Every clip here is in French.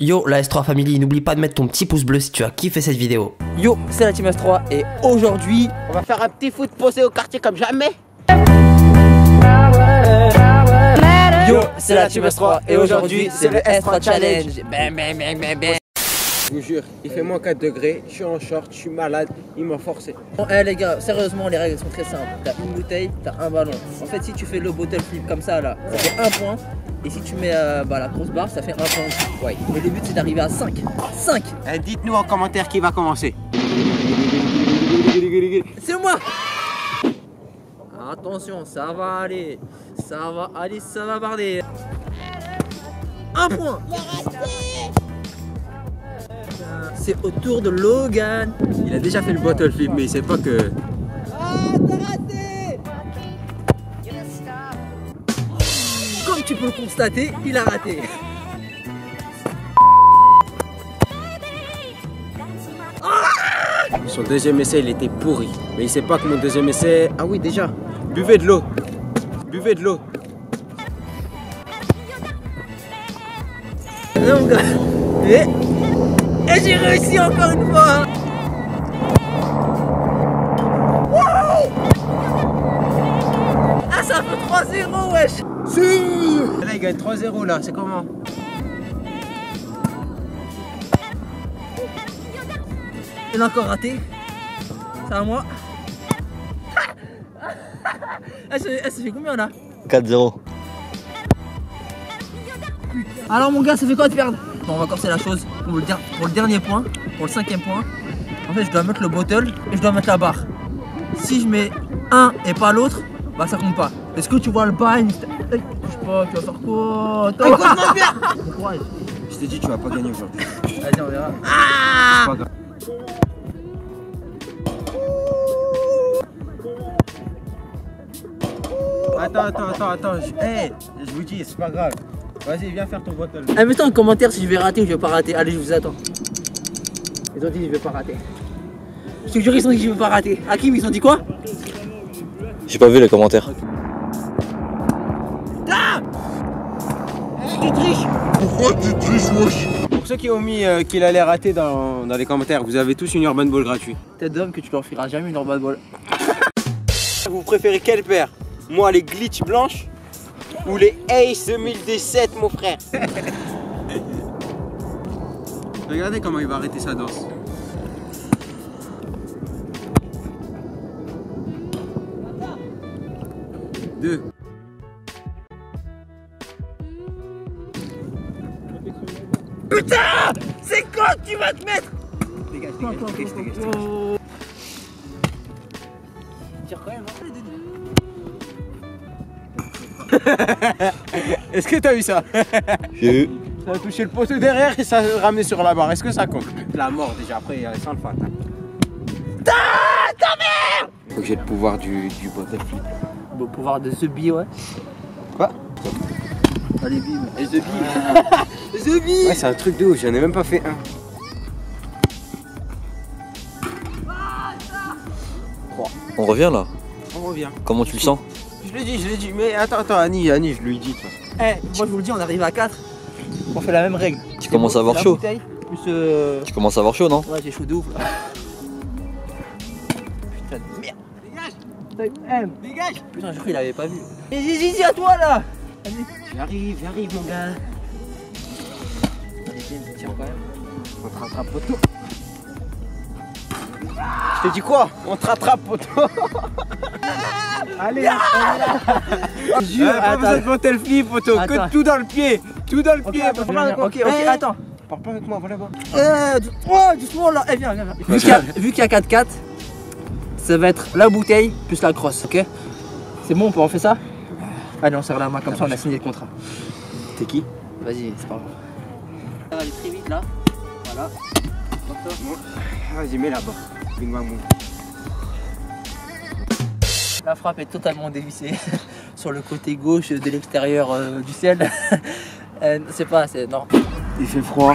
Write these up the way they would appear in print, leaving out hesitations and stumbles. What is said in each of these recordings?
Yo la S3 Family, n'oublie pas de mettre ton petit pouce bleu si tu as kiffé cette vidéo. Yo, c'est la Team S3 et aujourd'hui, on va faire un petit foot posé au quartier comme jamais. Yo, c'est la Team S3 et aujourd'hui, c'est le S3 Challenge. Je vous jure, il fait moins 4 degrés, je suis en short, je suis malade, ils m'ont forcé. Bon, les gars, sérieusement, les règles sont très simples. T'as une bouteille, t'as un ballon. En fait, si tu fais le bottle flip comme ça, là, ça fait un point. Et si tu mets la grosse barre, ça fait un point. Ouais. Mais le but, c'est d'arriver à 5. 5 dites-nous en commentaire qui va commencer. C'est moi. Attention, ça va aller. Ça va aller, ça va barder. Un point. C'est au tour de Logan. Il a déjà fait le bottle flip, mais il sait pas que... Tu peux le constater, il a raté. Son deuxième essai, il était pourri. Mais il sait pas que mon deuxième essai... Ah oui, déjà. Buvez de l'eau. Buvez de l'eau. Et j'ai réussi encore une fois. Ah, ça fait 3-0, wesh. Là il gagne 3-0 là, c'est comment? Il a encore raté. C'est à moi. Elle se fait combien là? 4-0. Alors mon gars, ça fait quoi de perdre? Bon, on va corser la chose pour le dernier point, pour le cinquième point. En fait je dois mettre le bottle et je dois mettre la barre. Si je mets un et pas l'autre, bah ça compte pas. Est-ce que tu vois le bagne? Je sais pas, tu vas faire quoi? Écoute-moi bien! Bon courage. Je t'ai dit, tu vas pas gagner aujourd'hui. Vas-y, on verra. Ah, pas grave. Attends. Hey, je vous dis, c'est pas grave. Vas-y, viens faire ton bottle. Ah, mettez en commentaire si je vais rater ou je vais pas rater. Allez, je vous attends. Ils ont dit, je vais pas rater. Je te jure, ils ont dit, je vais pas rater. Hakim, ils ont dit quoi? J'ai pas vu les commentaires. Tu triches. Pourquoi tu triches, wesh? Pour ceux qui ont mis qu'il allait rater dans les commentaires, vous avez tous une Urban Ball gratuite. Tête d'homme que tu leur fileras jamais une Urban Ball. Vous préférez quelle paire? Moi, les Glitch blanches ou les Ace 2017, mon frère. Regardez comment il va arrêter sa danse. Deux. Putain! C'est quoi que tu vas te mettre? Dégage. Tire quand même, hein? Est-ce que t'as eu ça? J'ai eu. Ça a touché le poteau derrière et ça a ramené sur la barre. Est-ce que ça compte? La mort déjà, après il sans le fat. Ta mère! Faut que j'ai le pouvoir du bottle flip. Le pouvoir de The Bee, ouais. Quoi? Allez, bim. Et The Bee. The Bee. Ouais, c'est un truc de ouf, j'en ai même pas fait un. 3. On revient là? On revient. Comment tu le sens? Je l'ai dit, mais attends, Annie, je lui dis. Eh, moi je vous le dis, on arrive à 4. On fait la même règle. Tu commences à avoir chaud. Tu commences à avoir chaud, non? Ouais, j'ai chaud de ouf là. Putain de merde. Dégage! Dégage! Putain, je crois qu'il avait pas vu. Vas-y, à toi là! J'arrive, mon gars. Tiens quand même. On te rattrape, poteau. Je te dis quoi? On te rattrape, poteau. Allez, on est là. Pas besoin de bottle flip, poteau. Que tout dans le pied. Tout dans le pied. Ok, attends. Parle pas avec moi, va là-bas. Oh, doucement là. Eh, viens. Vu qu'il y a 4-4, ça va être la bouteille plus la crosse, ok? C'est bon, on peut en faire ça? Allez, on serre la main comme ça, on a signé le contrat. T'es qui? Vas-y, c'est pas grave. Ça va aller très vite là. Voilà. Vas-y, mets là-bas. Bing bang boum. La frappe est totalement dévissée sur le côté gauche de l'extérieur du ciel. C'est pas assez, non. Il fait froid.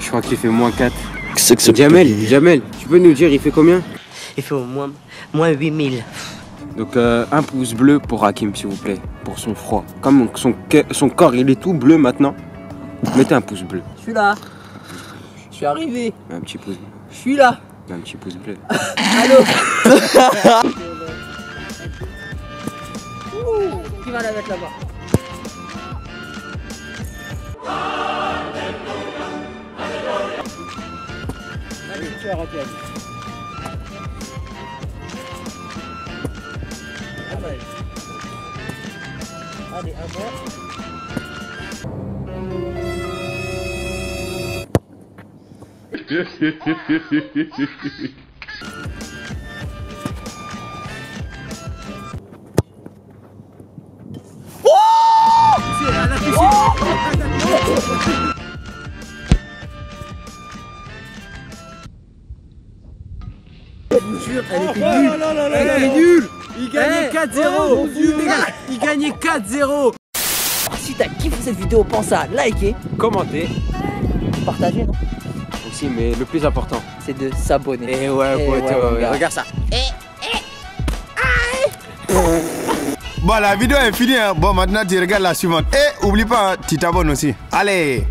Je crois qu'il fait moins 4. Jamel, tu peux nous dire, il fait combien? Il fait au moins 8000. Donc un pouce bleu pour Hakim s'il vous plaît, pour son froid. Comme son corps il est tout bleu maintenant, Mettez un pouce bleu. Je suis là. Je suis arrivé. Un petit pouce bleu. Je suis là. Un petit pouce bleu. Allô. Qui va la mettre là-bas? Allez, tu vas rentrer. Allez, un bon. Elle est nulle. Il gagnait 4-0. Il gagnait 4-0. Si t'as kiffé cette vidéo, pense à liker, commenter, partager non aussi, mais le plus important c'est de s'abonner. Et ouais, regarde ça. Bon, la vidéo est finie, hein. Bon, maintenant tu regardes la suivante. Et oublie pas, hein, tu t'abonnes aussi. Allez.